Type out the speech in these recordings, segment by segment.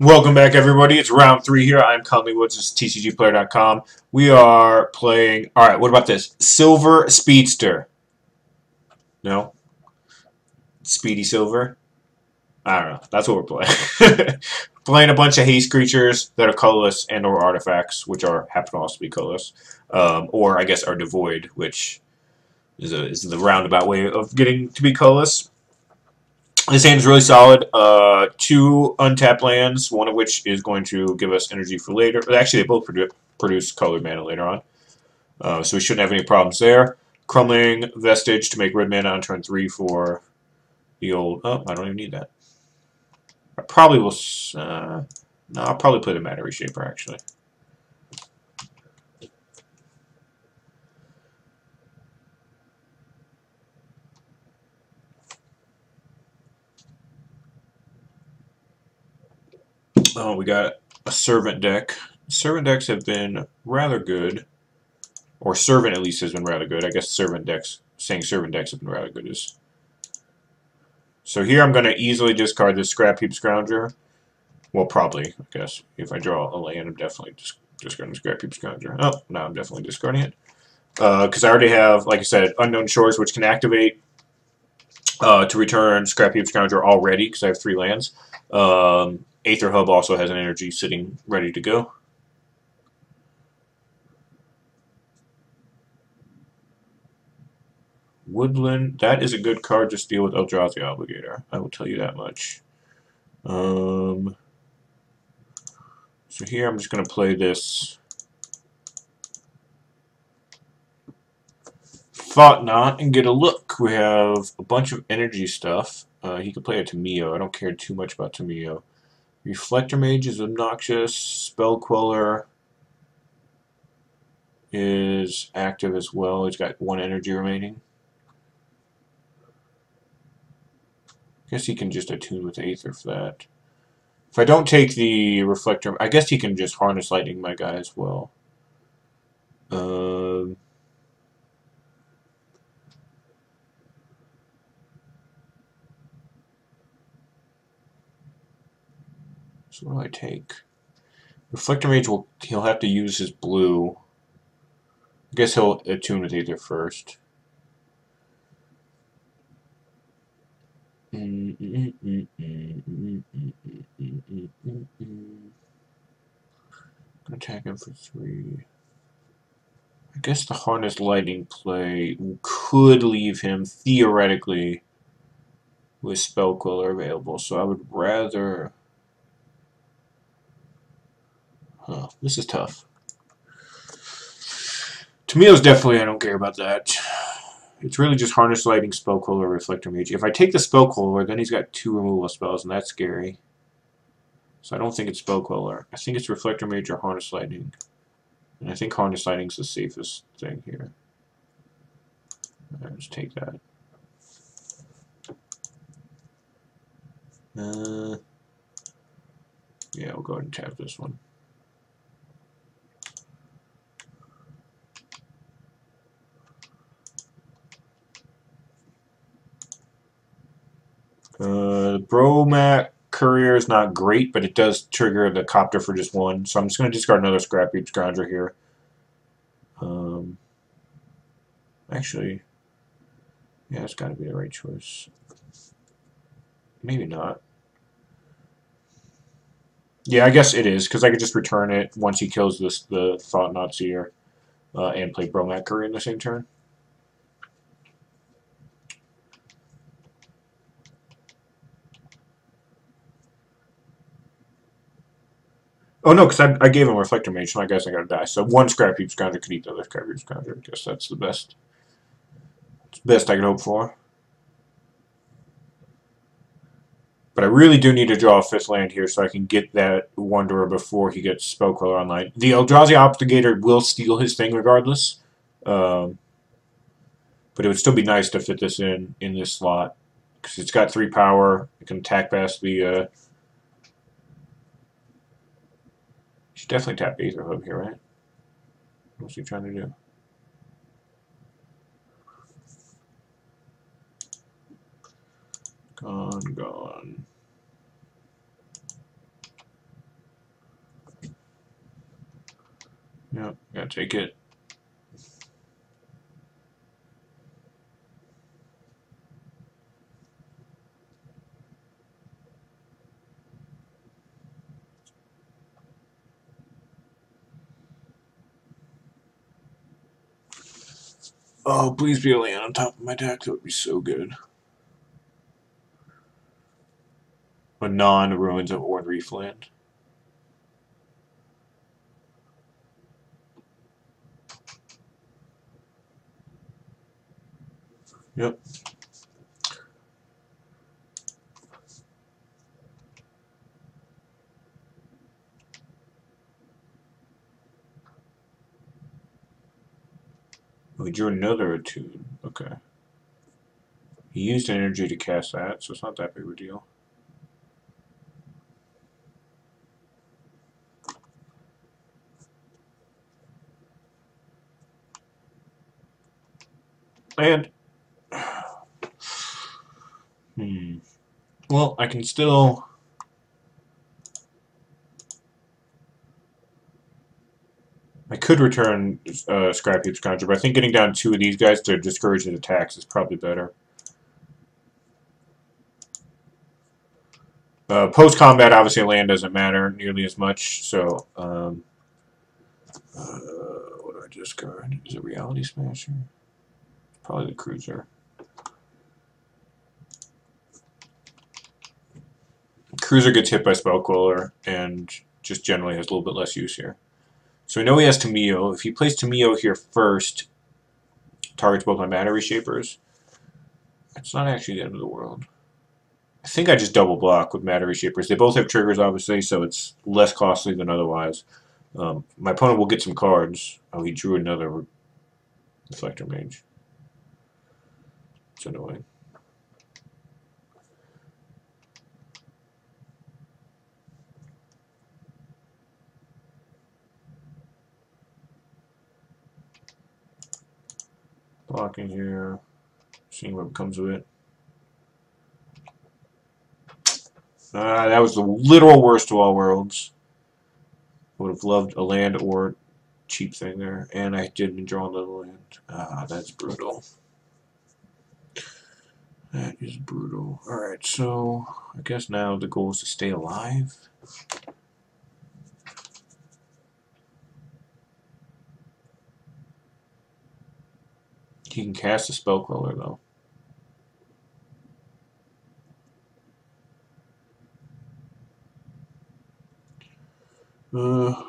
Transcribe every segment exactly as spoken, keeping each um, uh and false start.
Welcome back, everybody. It's round three here. I'm Conley Woods. It's T C G player dot com. We are playing... Alright, what about this? Silver Speedster. No? Speedy Silver? I don't know. That's what we're playing. Playing a bunch of haste creatures that are colorless and or artifacts, which are happen to also be colorless. Um, or, I guess, are devoid, which is, a, is the roundabout way of getting to be colorless. This hand is really solid. Uh, two untapped lands, one of which is going to give us energy for later. Actually, they both produ produce colored mana later on, uh, so we shouldn't have any problems there. Crumbling Vestige to make red mana on turn three for the old... Oh, I don't even need that. I probably will... Uh, no, I'll probably play the Matter Reshaper, actually. Oh, we got a Servant deck. Servant decks have been rather good. Or Servant, at least, has been rather good. I guess Servant decks, saying Servant decks have been rather good is... So here I'm going to easily discard this Scrapheap Scrounger. Well, probably, I guess. If I draw a land, I'm definitely just discarding Scrapheap Scrounger. Oh, no, I'm definitely discarding it. Because uh, I already have, like I said, Unknown Shores, which can activate uh, to return Scrapheap Scrounger already, because I have three lands. Um... Aether Hub also has an energy sitting ready to go. Woodland, that is a good card to deal with Eldrazi Obligator. I will tell you that much. Um, so here I'm just going to play this Thought-Knot and get a look. We have a bunch of energy stuff. Uh, he could play a Tamiyo. I don't care too much about Tamiyo. Reflector Mage is obnoxious. Spell Queller is active as well. He's got one energy remaining. I guess he can just attune with Aether for that. If I don't take the Reflector, I guess he can just Harness Lightning my guy as well. Um... So what do I take? Reflector Mage will, he'll have to use his blue. I guess he'll attune with Aether first. Attack him for three. I guess the Harness Lightning play could leave him theoretically with Spell Queller available, so I would rather... Huh, this is tough. Tamiyo's definitely, I don't care about that. It's really just Harness Lightning, Spell Queller, Reflector Mage. If I take the Spell Queller, then he's got two removal spells, and that's scary. So I don't think it's Spell Queller. I think it's Reflector Mage or Harness Lightning. And I think Harness Lightning's the safest thing here. Alright, let's take that. Uh, yeah, we'll go ahead and tap this one. Uh, Bromac Courier is not great, but it does trigger the Copter for just one, so I'm just going to discard another Scrapheap Scrounger here. Um, actually, yeah, it's got to be the right choice. Maybe not. Yeah, I guess it is, because I could just return it once he kills this the Thought-Knot Seer uh, and play Bromac Courier in the same turn. Oh no, because I, I gave him Reflector Mage, so I guess I gotta die. So one Scrapheap Scrounger could eat the other Scrapheap Scrounger. I guess that's the best. It's the best I could hope for. But I really do need to draw a fifth land here so I can get that Wanderer before he gets Spell Queller online. The Eldrazi Obligator will steal his thing regardless. Um, but it would still be nice to fit this in, in this slot. Because it's got three power. It can attack past the... Uh, Should definitely tap Aether Hub here, right? What's he trying to do? Gone, gone. I gotta take it. Oh, please be a land on top of my deck. That would be so good. A non-Ruins of Orn Reef land. Yep. We drew another attune. Okay. He used energy to cast that, so it's not that big of a deal. And hmm. Well, I can still I could return uh, Scrapheap Scrounger, but I think getting down two of these guys to discourage his attacks is probably better. Uh, post-combat, obviously, land doesn't matter nearly as much, so um, uh, what do I discard? Is it Reality Smasher? Probably the Cruiser. Cruiser gets hit by Spell Queller and just generally has a little bit less use here. So we know he has Tamiyo. If he plays Tamiyo here first, targets both my Matter Reshapers. It's not actually the end of the world. I think I just double block with Matter Reshapers. They both have triggers, obviously, so it's less costly than otherwise. Um, my opponent will get some cards. Oh, he drew another Reflector Mage. It's annoying. Blocking here, seeing what comes of it. Ah, that was the literal worst of all worlds. Would have loved a land or cheap thing there, and I didn't draw another land. Ah, that's brutal. That is brutal. Alright, so I guess now the goal is to stay alive. He can cast a Spell Queller, though. Uh,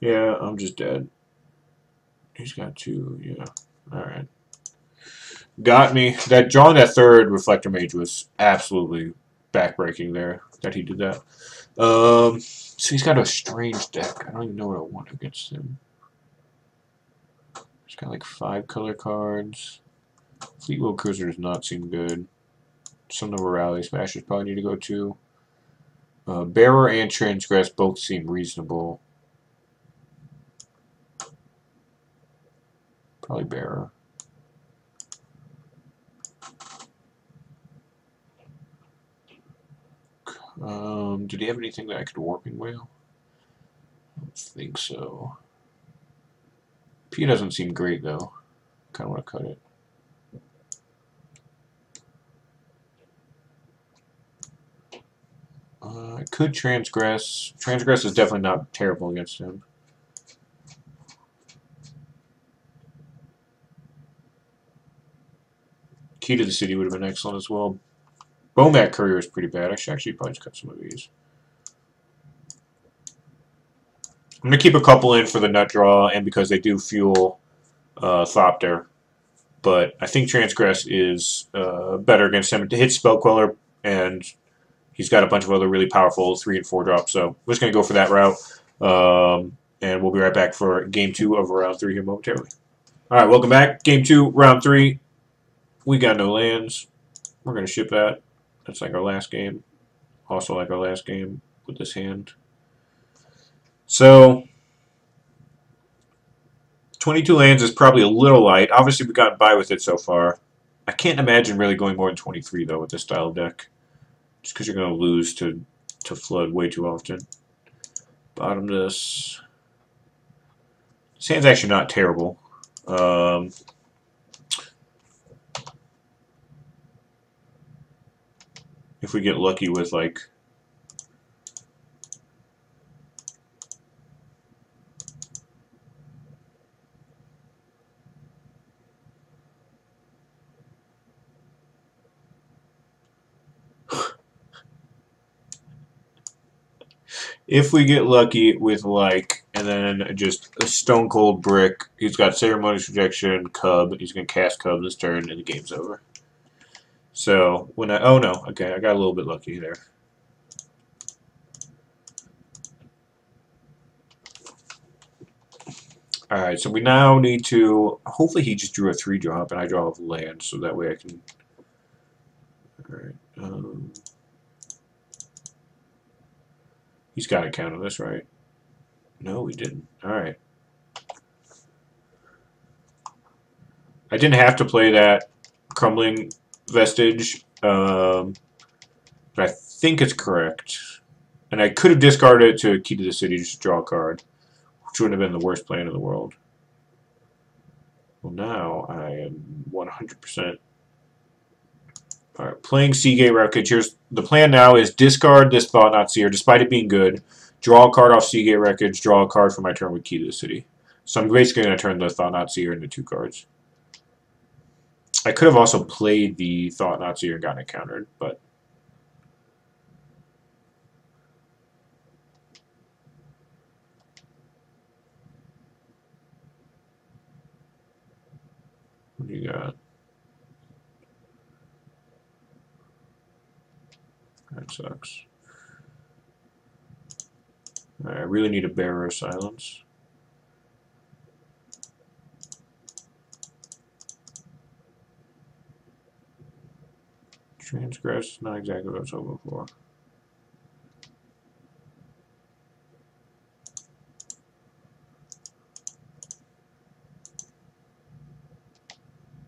yeah, I'm just dead. He's got two, yeah. Alright. Got me. That drawing that third Reflector Mage was absolutely backbreaking there that he did that. Um, so he's got a strange deck. I don't even know what I want against him. It's got like five color cards. Fleetwheel Cruiser does not seem good. Some of the Rally Smashers probably need to go to. Uh, Bearer and Transgress both seem reasonable. Probably Bearer. Um, did he have anything that I could Warping Whale? I don't think so. P doesn't seem great though. Kind of want to cut it. Uh, I could Transgress. Transgress is definitely not terrible against him. Key to the City would have been excellent as well. Bomat Courier is pretty bad. I should actually probably just cut some of these. I'm going to keep a couple in for the nut draw and because they do fuel uh, Thopter. But I think Transgress is uh, better against him. It hits Spell Queller, and he's got a bunch of other really powerful three and four drops. So we're just going to go for that route. Um, and we'll be right back for Game two of Round three here momentarily. Alright, welcome back. Game two, Round three. We got no lands. We're going to ship that. That's like our last game. Also like our last game with this hand. So, twenty-two lands is probably a little light. Obviously, we've gotten by with it so far. I can't imagine really going more than twenty-three, though, with this style of deck. Just because you're going to lose to to Flood way too often. Bottom this. This hand's actually not terrible. Um, if we get lucky with like if we get lucky with like, and then just a stone cold brick, he's got Ceremonious Rejection, Cub, he's going to cast Cub this turn, and the game's over. So, when I, oh no, okay, I got a little bit lucky there. Alright, so we now need to, hopefully he just drew a three drop, and I draw a land, so that way I can, alright, um... he's got to count on this, right? No, he didn't. Alright. I didn't have to play that Crumbling Vestige, um, but I think it's correct. And I could have discarded it to Key to the City, just to draw a card, which wouldn't have been the worst plan in the world. Well, now I am one hundred percent. Alright, playing Seagate Wreckage. Here's the plan now is discard this Thought-Knot Seer, despite it being good, draw a card off Seagate Wreckage, draw a card for my turn with Key to the City. So I'm basically going to turn the Thought-Knot Seer into two cards. I could have also played the Thought-Knot Seer and gotten it countered, but... what do you got? That sucks. Alright, I really need a Bearer of Silence. Transgress, not exactly what I was hoping for.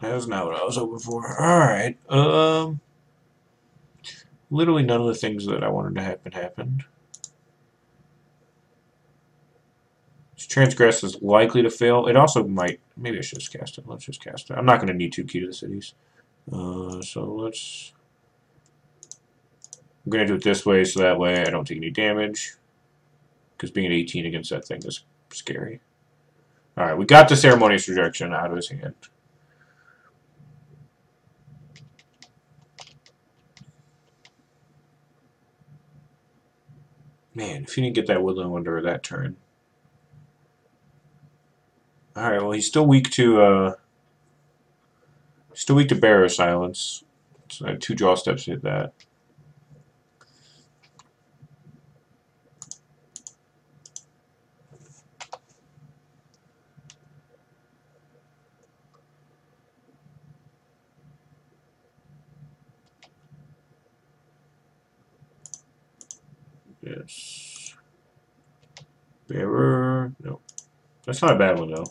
That was not what I was hoping for. Alright, um... literally none of the things that I wanted to happen happened. This Transgress is likely to fail. It also might... maybe I should just cast it. Let's just cast it. I'm not going to need two Key to the Cities. Uh, so let's... I'm going to do it this way, so that way I don't take any damage. Because being an eighteen against that thing is scary. Alright, we got the Ceremonious Rejection out of his hand. Man, if he didn't get that Woodland Wanderer that turn. Alright, well he's still weak to uh still weak to Bearer of Silence. So I had two draw steps to hit that. Yes. Bearer. No. That's not a bad one, though.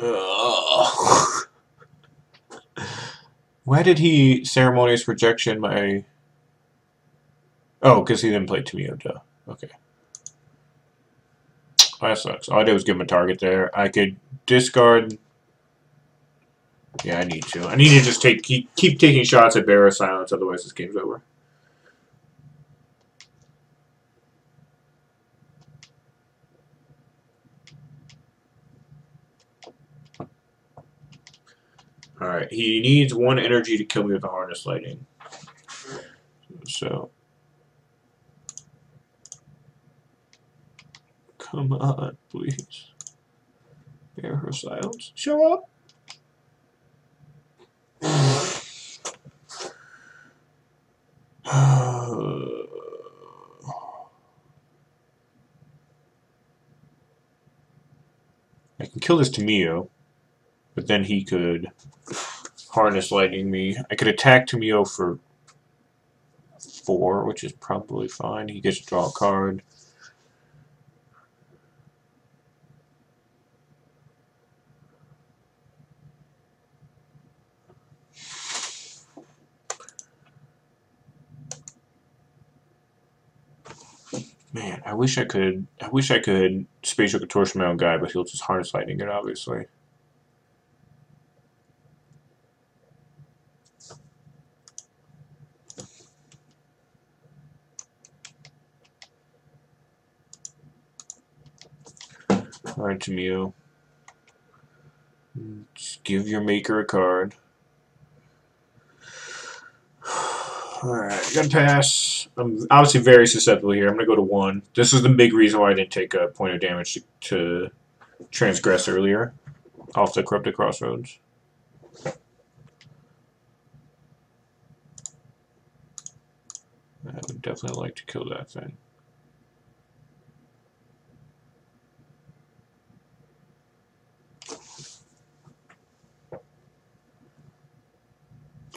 Ugh. Why did he Ceremonious Rejection my... oh, because he didn't play Tamiyo, duh. Okay. Oh, that sucks. All I did was give him a target there. I could discard. Yeah, I need to. I need to just take keep, keep taking shots at Bearer of Silence, otherwise this game's over. Alright, he needs one energy to kill me with the Harness Lightning. So... come on, please. Bearer of Silence. Show up! I can kill this Tamiyo, but then he could Harness Lightning me. I could attack Tamiyo for four, which is probably fine. He gets to draw a card. Man, I wish I could. I wish I could Spatial Contortion my own guy, but he'll just Harness Lightning it, obviously. All right, Tamiyo. Just give your maker a card. Alright, gonna pass. I'm obviously very susceptible here. I'm gonna go to one. This is the big reason why I didn't take a point of damage to, to Transgress earlier off the Corrupted Crossroads. I would definitely like to kill that thing.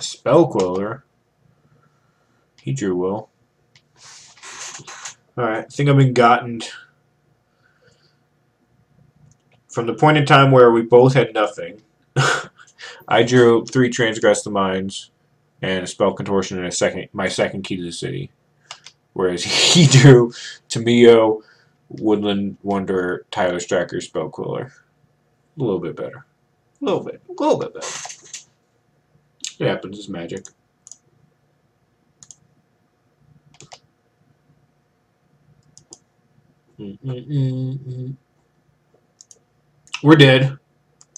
Spell Queller. He drew well. Alright, I think I've been gotten from the point in time where we both had nothing. I drew three Transgress the Mines and a Spell Contortion and a second my second Key to the City. Whereas he drew Tamiyo, Woodland Wanderer, Tyler Striker, Spell Queller. A little bit better. A little bit. A little bit better. It happens, it's magic. Mm-mm-mm-mm. We're dead,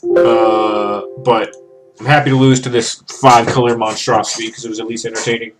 uh, but I'm happy to lose to this five-color monstrosity because it was at least entertaining.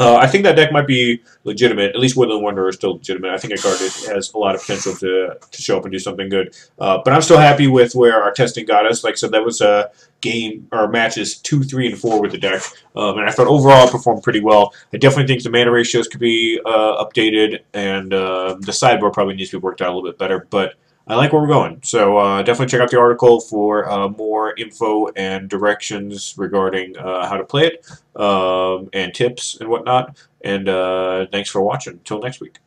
Uh, I think that deck might be legitimate. At least Woodland Wanderer is still legitimate. I think that card has a lot of potential to to show up and do something good. Uh, but I'm still happy with where our testing got us. Like I said, that was a game or matches two, three, and four with the deck, um, and I thought overall it performed pretty well. I definitely think the mana ratios could be uh, updated, and uh, the sideboard probably needs to be worked out a little bit better. But I like where we're going, so uh, definitely check out the article for uh, more info and directions regarding uh, how to play it, um, and tips and whatnot, and uh, thanks for watching. Till next week.